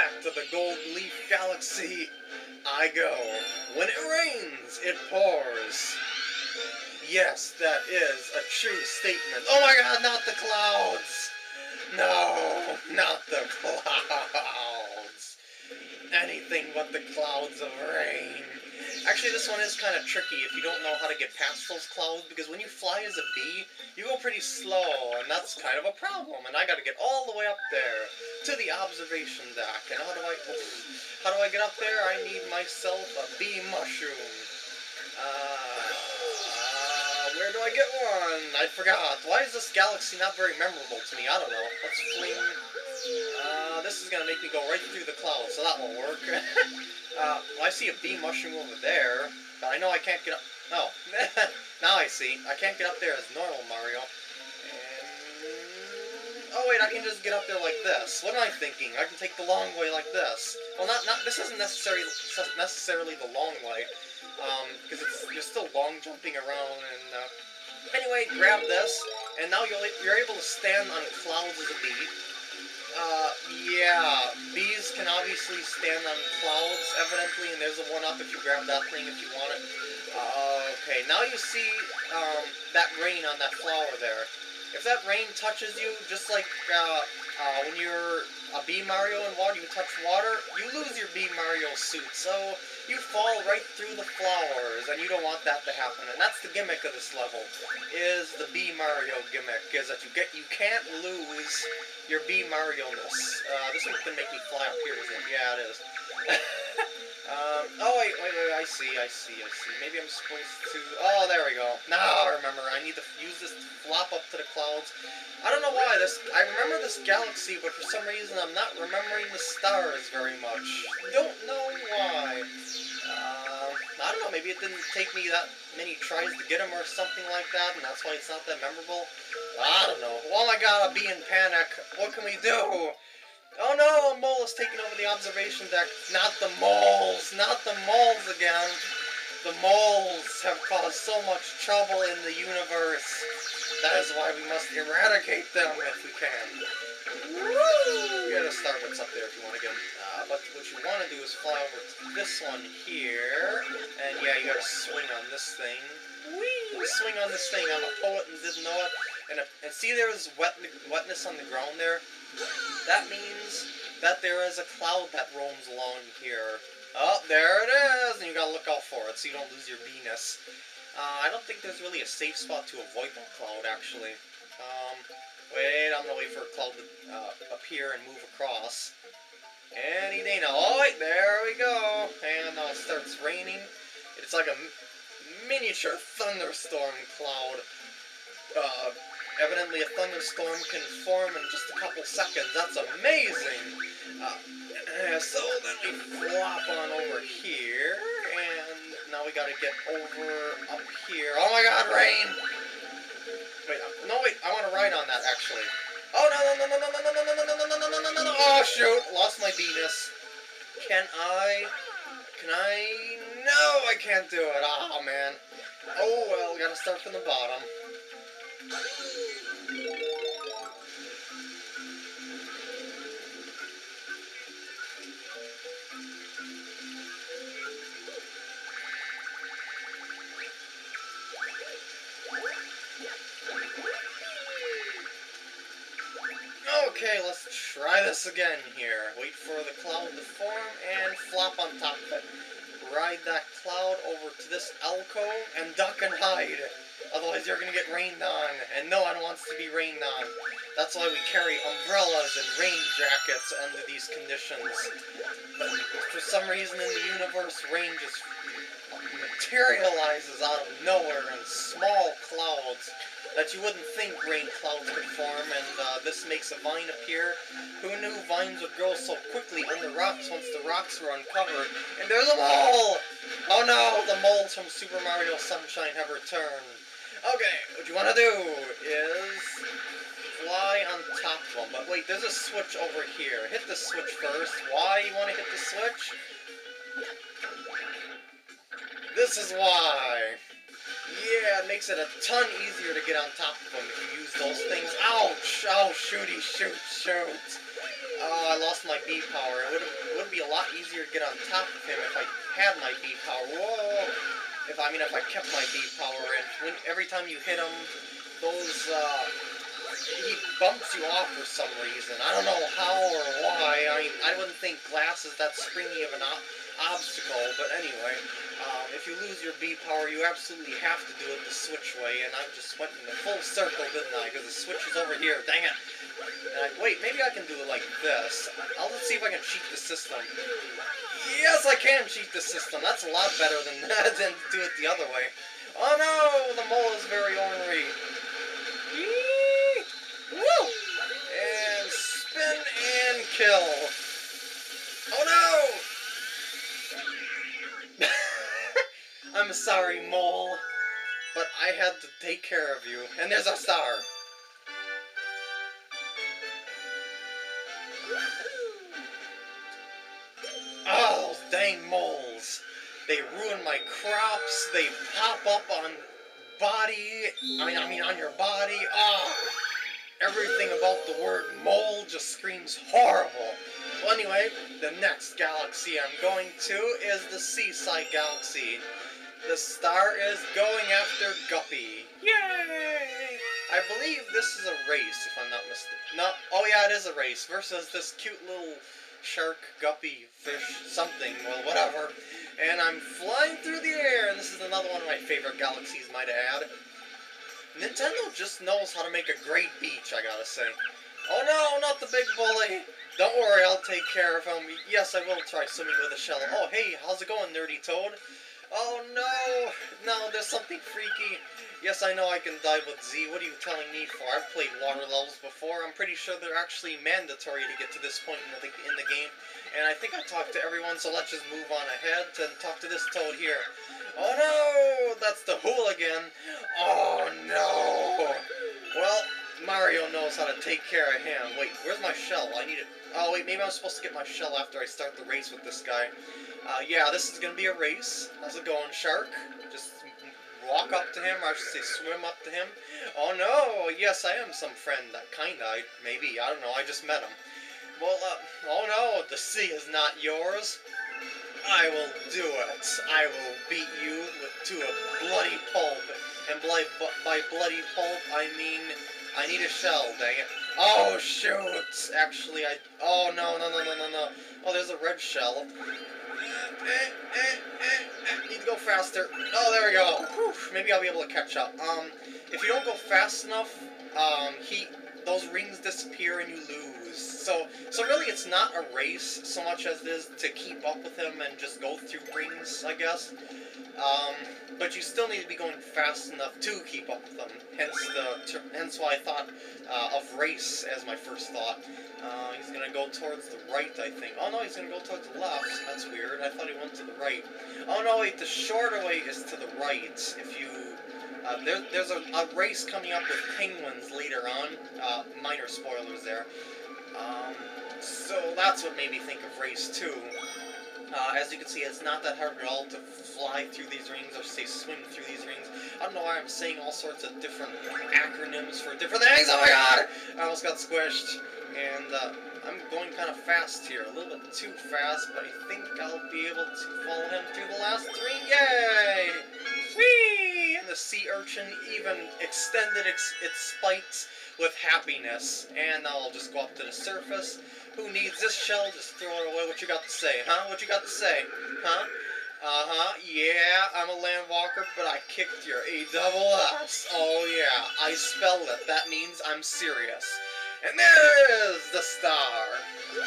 back to the Gold Leaf Galaxy I go. When it rains, it pours. Yes, that is a true statement. Oh my god, not the clouds! No, not the clouds. Anything but the clouds of rain. Actually, this one is kind of tricky if you don't know how to get past those clouds, because when you fly as a bee, you go pretty slow, and that's kind of a problem, and I gotta get all the way up there to the observation deck. And how do I get up there? I need myself a bee mushroom. Where do I get one? I forgot. Why is this galaxy not very memorable to me? I don't know. Let's fling. This is gonna make me go right through the clouds, so that won't work. Well, I see a bee mushroom over there, but I know I can't get up. No. Now I see. I can't get up there as normal Mario. And... oh wait, I can just get up there like this. What am I thinking? I can take the long way like this. Well, not. This isn't necessarily the long way, because you're still long jumping around. And anyway, grab this, and now you're able to stand on clouds as a bee. Yeah, bees can obviously stand on clouds, evidently, and there's a one-up if you grab that thing if you want it. Okay, now you see, that rain on that flower there. If that rain touches you, just like, when you're a bee Mario in water, you touch water, you lose your bee Mario suit, so you fall right through the flowers, and you don't want that to happen, and that's the gimmick of this level, is the bee Mario gimmick, is that you can't lose your bee Mario-ness. This one can make me fly up here, isn't it? Yeah, it is. Oh, wait, I see. Maybe I'm supposed to... oh, there we go. Now I remember, I need to use this to flop up to the clouds. I don't know why, I remember this galaxy, but for some reason I'm not remembering the stars very much. Don't know why. I don't know, maybe it didn't take me that many tries to get them or something like that, and that's why it's not that memorable. I don't know. Oh my god, I'll be in panic. What can we do? Oh no, a mole is taking over the observation deck. Not the moles again. The moles have caused so much trouble in the universe. That is why we must eradicate them if we can. Woo! We got a Starbucks up there if you want to get them. But what you want to do is fly over to this one here. And yeah, you got to swing on this thing. Whee! Swing on this thing. I'm a poet and didn't know it. And see, there is wetness on the ground there? That means that there is a cloud that roams along here. Oh, there it is! And you gotta look out for it so you don't lose your bee-ness. I don't think there's really a safe spot to avoid that cloud, actually. Wait, I'm gonna wait for a cloud to appear and move across. Any day now. Oh, wait, there we go! And now it starts raining. It's like a miniature thunderstorm cloud. Evidently a thunderstorm can form in just a couple seconds. That's amazing! So then we flop on over here, and now we gotta get over up here. Oh my god, rain! Wait, I wanna ride on that, actually. Oh, no, oh, shoot! Lost my Venus. Can I? No, I can't do it! Oh, man. Oh, well, gotta start from the bottom. Okay, let's try this again here. Wait for the cloud to form and flop on top of it. Ride that cloud over to this alcove and duck and hide. Otherwise you're gonna get rained on, and no one wants to be rained on. That's why we carry umbrellas and rain jackets under these conditions. But for some reason in the universe, rain just materializes out of nowhere in small clouds that you wouldn't think rain clouds could form, and this makes a vine appear. Who knew vines would grow so quickly under rocks once the rocks were uncovered? And there's a mole! Oh no, the moles from Super Mario Sunshine have returned. Okay, what you want to do is fly on top of them. But wait, there's a switch over here. Hit the switch first. Why you want to hit the switch? This is why. Yeah, it makes it a ton easier to get on top of them if you use those things. Ouch! Oh, shooty, shoot, shoot. Oh, I lost my bee power. It would be a lot easier to get on top of him if I had my bee power. Whoa! If I kept my bee power in. Every time you hit him, he bumps you off for some reason. I don't know how or why. I wouldn't think glass is that springy of an obstacle, but anyway. If you lose your bee power, you absolutely have to do it the switch way, and I just went in the full circle, didn't I? Because the switch is over here. Dang it! And wait, maybe I can do it like this. I'll just see if I can cheat the system. Yes, I can cheat the system. That's a lot better than that, than do it the other way. Oh no! The mole is very ornery. Woo! And spin and kill. Oh no! I'm sorry, mole, but I had to take care of you. And there's a star. Oh, dang moles. They ruin my crops. They pop up on on your body. Oh, everything about the word mole just screams horrible. Well, anyway, the next galaxy I'm going to is the Sea Slide Galaxy. The star is going after Guppy. Yay! I believe this is a race, if I'm not mistaken. No, oh yeah, it is a race, versus this cute little shark, guppy, fish, something, well, whatever. And I'm flying through the air, and this is another one of my favorite galaxies, might I add. Nintendo just knows how to make a great beach, I gotta say. Oh no, not the big bully! Don't worry, I'll take care of him. Yes, I will try swimming with a shell. Oh, hey, how's it going, nerdy toad? Oh no! No, there's something freaky. Yes, I know I can dive with Z. What are you telling me for? I've played water levels before. I'm pretty sure they're actually mandatory to get to this point in the game. And I think I talked to everyone, so let's just move on ahead and talk to this toad here. Oh no! That's the hooligan! Oh no! Well, Mario knows how to take care of him. Wait, where's my shell? I need it. Oh wait, maybe I'm supposed to get my shell after I start the race with this guy. Yeah, this is gonna be a race. How's it going, shark? Just walk up to him, or I should say swim up to him. Oh no, yes, I am some friend. Maybe, I don't know, I just met him. Well, oh no, the sea is not yours. I will do it. I will beat you to a bloody pulp. And by bloody pulp, I mean, I need a shell, dang it. Oh, shoot! Actually, oh, no. Oh, there's a red shell. Need to go faster. Oh, there we go. Whew, maybe I'll be able to catch up. If you don't go fast enough, those rings disappear and you lose. So really, it's not a race so much as it is to keep up with him and just go through rings, I guess. But you still need to be going fast enough to keep up with them. Hence why I thought of race as my first thought. He's gonna go towards the right, I think. Oh no, he's gonna go towards the left. That's weird. I thought he went to the right. Oh no, wait. The shorter way is to the right. If you there's a race coming up with penguins later on. Minor spoilers there. So that's what made me think of race too. As you can see, it's not that hard at all to fly through these rings, or say swim through these rings. I don't know why I'm saying all sorts of different acronyms for different things. Oh my god! I almost got squished. And I'm going kind of fast here. A little bit too fast, but I think I'll be able to follow him through the last three. Yay! Whee! And the sea urchin even extended its spikes with happiness. And now I'll just go up to the surface. Who needs this shell? Just throw it away. What you got to say, huh? What you got to say? Huh? Uh-huh. Yeah, I'm a land walker, but I kicked your A-double-S. Oh, yeah. I spelled it. That means I'm serious. And there is the star.